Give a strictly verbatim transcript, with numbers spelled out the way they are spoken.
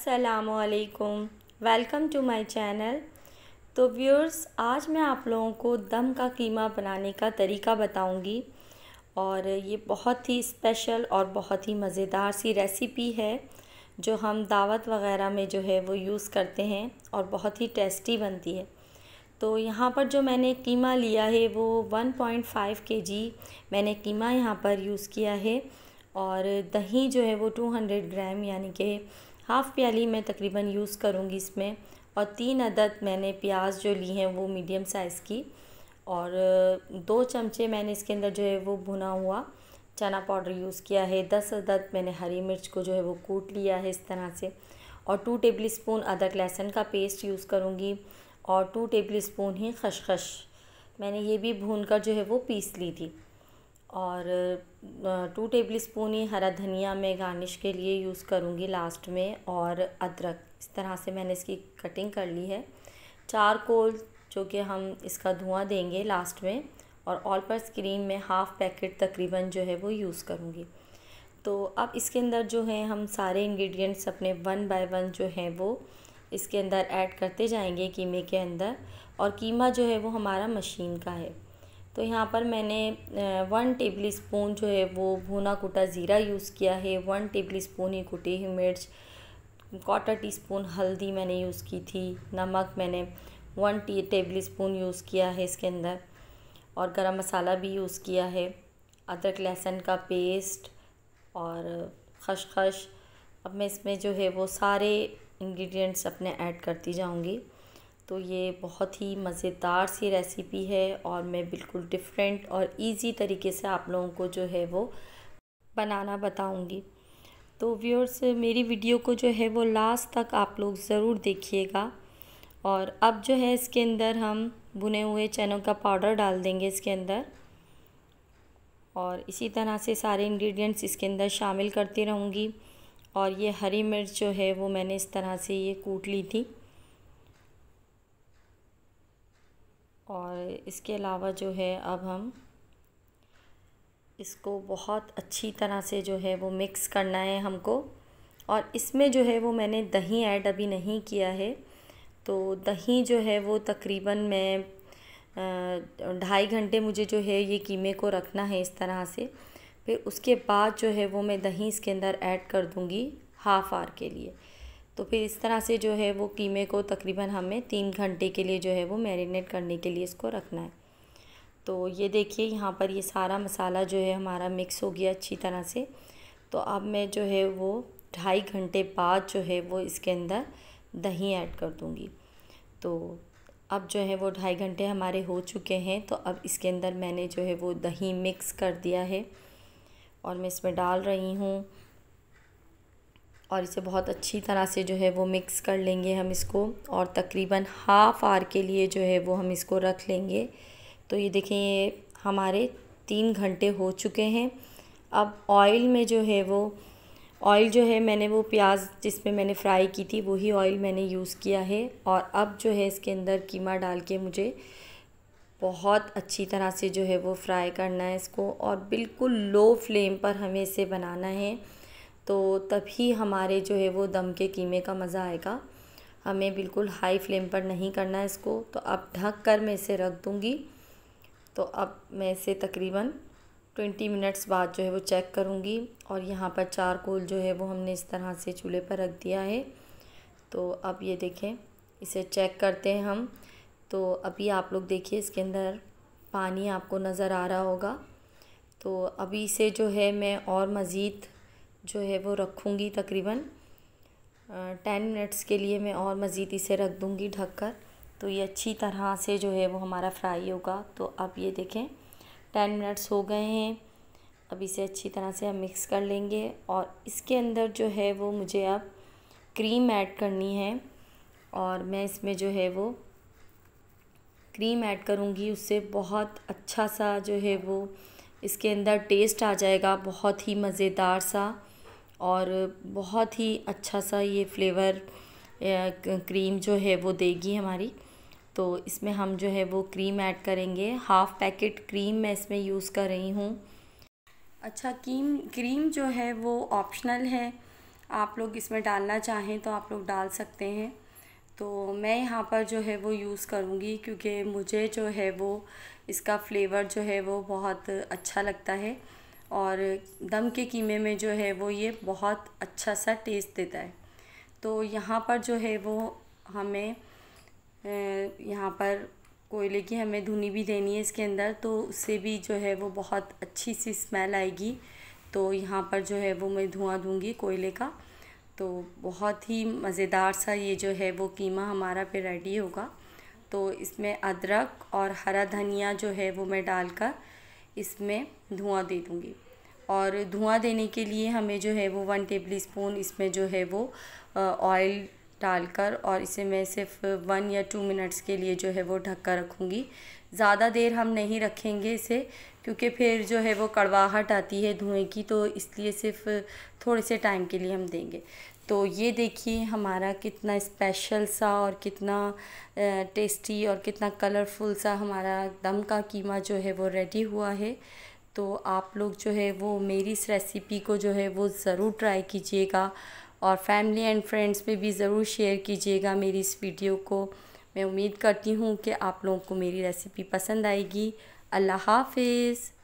अस्सलामुअलैकुम, welcome to my channel. तो viewers, आज मैं आप लोगों को दम का कीमा बनाने का तरीका बताऊंगी और ये बहुत ही स्पेशल और बहुत ही मज़ेदार सी रेसिपी है जो हम दावत वग़ैरह में जो है वो यूज़ करते हैं और बहुत ही टेस्टी बनती है। तो यहाँ पर जो मैंने कीमा लिया है वो वन पॉइंट फाइव केजी मैंने कीमा यहाँ पर यूज़ किया है और दही जो है वो टू हंड्रेड ग्राम यानी कि हाफ़ प्याली मैं तकरीबन यूज़ करूँगी इसमें, और तीन अदद मैंने प्याज जो ली हैं वो मीडियम साइज़ की, और दो चमचे मैंने इसके अंदर जो है वो भुना हुआ चना पाउडर यूज़ किया है। दस अदद मैंने हरी मिर्च को जो है वो कूट लिया है इस तरह से, और टू टेबल स्पून अदरक लहसुन का पेस्ट यूज़ करूँगी और टू टेबल स्पून ही खसखस मैंने ये भी भून कर जो है वो पीस ली थी, और टू टेबल स्पून ही हरा धनिया मैं गार्निश के लिए यूज़ करूँगी लास्ट में, और अदरक इस तरह से मैंने इसकी कटिंग कर ली है। चारकोल जो कि हम इसका धुआं देंगे लास्ट में, और ऑल पर्पस क्रीम में हाफ़ पैकेट तकरीबन जो है वो यूज़ करूँगी। तो अब इसके अंदर जो है हम सारे इंग्रेडिएंट्स अपने वन बाय वन जो हैं वो इसके अंदर ऐड करते जाएंगे कीमे के अंदर, और कीमा जो है वो हमारा मशीन का है। तो यहाँ पर मैंने वन टेबल स्पून जो है वो भुना कुटा ज़ीरा यूज़ किया है, वन टेबल स्पून ही कुटी हुई मिर्च, क्वार्टर टी स्पून हल्दी मैंने यूज़ की थी, नमक मैंने वन टी टेबल स्पून यूज़ किया है इसके अंदर, और गरम मसाला भी यूज़ किया है, अदरक लहसुन का पेस्ट और खसखस। अब मैं इसमें जो है वो सारे इंग्रेडिएंट्स अपने ऐड करती जाऊँगी। तो ये बहुत ही मज़ेदार सी रेसिपी है और मैं बिल्कुल डिफरेंट और इजी तरीके से आप लोगों को जो है वो बनाना बताऊंगी। तो व्यूअर्स, मेरी वीडियो को जो है वो लास्ट तक आप लोग ज़रूर देखिएगा। और अब जो है इसके अंदर हम भुने हुए चनों का पाउडर डाल देंगे इसके अंदर, और इसी तरह से सारे इंग्रेडिएंट्स इसके अंदर शामिल करती रहूँगी। और ये हरी मिर्च जो है वो मैंने इस तरह से ये कूट ली थी, और इसके अलावा जो है अब हम इसको बहुत अच्छी तरह से जो है वो मिक्स करना है हमको। और इसमें जो है वो मैंने दही ऐड अभी नहीं किया है, तो दही जो है वो तकरीबन मैं ढाई घंटे मुझे जो है ये कीमे को रखना है इस तरह से, फिर उसके बाद जो है वो मैं दही इसके अंदर ऐड कर दूँगी हाफ़ आवर के लिए। तो फिर इस तरह से जो है वो कीमे को तकरीबन हमें तीन घंटे के लिए जो है वो मैरिनेट करने के लिए इसको रखना है। तो ये देखिए यहाँ पर ये सारा मसाला जो है हमारा मिक्स हो गया अच्छी तरह से। तो अब मैं जो है वो ढाई घंटे बाद जो है वो इसके अंदर दही ऐड कर दूँगी। तो अब जो है वो ढाई घंटे हमारे हो चुके हैं, तो अब इसके अंदर मैंने जो है वो दही मिक्स कर दिया है और मैं इसमें डाल रही हूँ, और इसे बहुत अच्छी तरह से जो है वो मिक्स कर लेंगे हम इसको, और तकरीबन हाफ़ आवर के लिए जो है वो हम इसको रख लेंगे। तो ये देखें, ये हमारे तीन घंटे हो चुके हैं। अब ऑयल में जो है वो ऑयल जो है मैंने वो प्याज जिसमें मैंने फ्राई की थी वही ऑयल मैंने यूज़ किया है, और अब जो है इसके अंदर कीमा डाल के मुझे बहुत अच्छी तरह से जो है वो फ्राई करना है इसको, और बिल्कुल लो फ्लेम पर हमें इसे बनाना है। तो तभी हमारे जो है वो दम के कीमे का मज़ा आएगा। हमें बिल्कुल हाई फ्लेम पर नहीं करना है इसको। तो अब ढक कर मैं इसे रख दूँगी। तो अब मैं इसे तकरीबन बीस मिनट्स बाद जो है वो चेक करूँगी, और यहाँ पर चारकोल जो है वो हमने इस तरह से चूल्हे पर रख दिया है। तो अब ये देखें, इसे चेक करते हैं हम। तो अभी आप लोग देखिए इसके अंदर पानी आपको नज़र आ रहा होगा। तो अभी इसे जो है मैं और मज़ीद जो है वो रखूँगी, तकरीबन टेन मिनट्स के लिए मैं और मज़ीद इसे रख दूँगी ढककर। तो ये अच्छी तरह से जो है वो हमारा फ्राई होगा। तो अब ये देखें टेन मिनट्स हो गए हैं। अब इसे अच्छी तरह से हम मिक्स कर लेंगे, और इसके अंदर जो है वो मुझे अब क्रीम ऐड करनी है, और मैं इसमें जो है वो क्रीम ऐड करूँगी। उससे बहुत अच्छा सा जो है वो इसके अंदर टेस्ट आ जाएगा, बहुत ही मज़ेदार सा और बहुत ही अच्छा सा ये फ्लेवर क्रीम जो है वो देगी हमारी। तो इसमें हम जो है वो क्रीम ऐड करेंगे, हाफ़ पैकेट क्रीम मैं इसमें यूज़ कर रही हूँ। अच्छा, क्रीम क्रीम जो है वो ऑप्शनल है, आप लोग इसमें डालना चाहें तो आप लोग डाल सकते हैं। तो मैं यहाँ पर जो है वो यूज़ करूँगी क्योंकि मुझे जो है वो इसका फ़्लेवर जो है वो बहुत अच्छा लगता है और दम के कीमे में जो है वो ये बहुत अच्छा सा टेस्ट देता है। तो यहाँ पर जो है वो हमें यहाँ पर कोयले की हमें धुनी भी देनी है इसके अंदर, तो उससे भी जो है वो बहुत अच्छी सी स्मेल आएगी। तो यहाँ पर जो है वो मैं धुआं दूँगी कोयले का, तो बहुत ही मज़ेदार सा ये जो है वो कीमा हमारा पे रेडी होगा। तो इसमें अदरक और हरा धनिया जो है वो मैं डालकर इसमें धुआं दे दूँगी। और धुआं देने के लिए हमें जो है वो वन टेबलस्पून इसमें जो है वो ऑयल डालकर और इसे मैं सिर्फ वन या टू मिनट्स के लिए जो है वो ढक कर रखूँगी। ज़्यादा देर हम नहीं रखेंगे इसे क्योंकि फिर जो है वो कड़वाहट आती है धुएं की, तो इसलिए सिर्फ थोड़े से टाइम के लिए हम देंगे। तो ये देखिए हमारा कितना स्पेशल सा और कितना टेस्टी और कितना कलरफुल सा हमारा दम का कीमा जो है वो रेडी हुआ है। तो आप लोग जो है वो मेरी इस रेसिपी को जो है वो ज़रूर ट्राई कीजिएगा और फैमिली एंड फ्रेंड्स में भी ज़रूर शेयर कीजिएगा मेरी इस वीडियो को। मैं उम्मीद करती हूँ कि आप लोगों को मेरी रेसिपी पसंद आएगी। अल्लाह हाफ़िज़।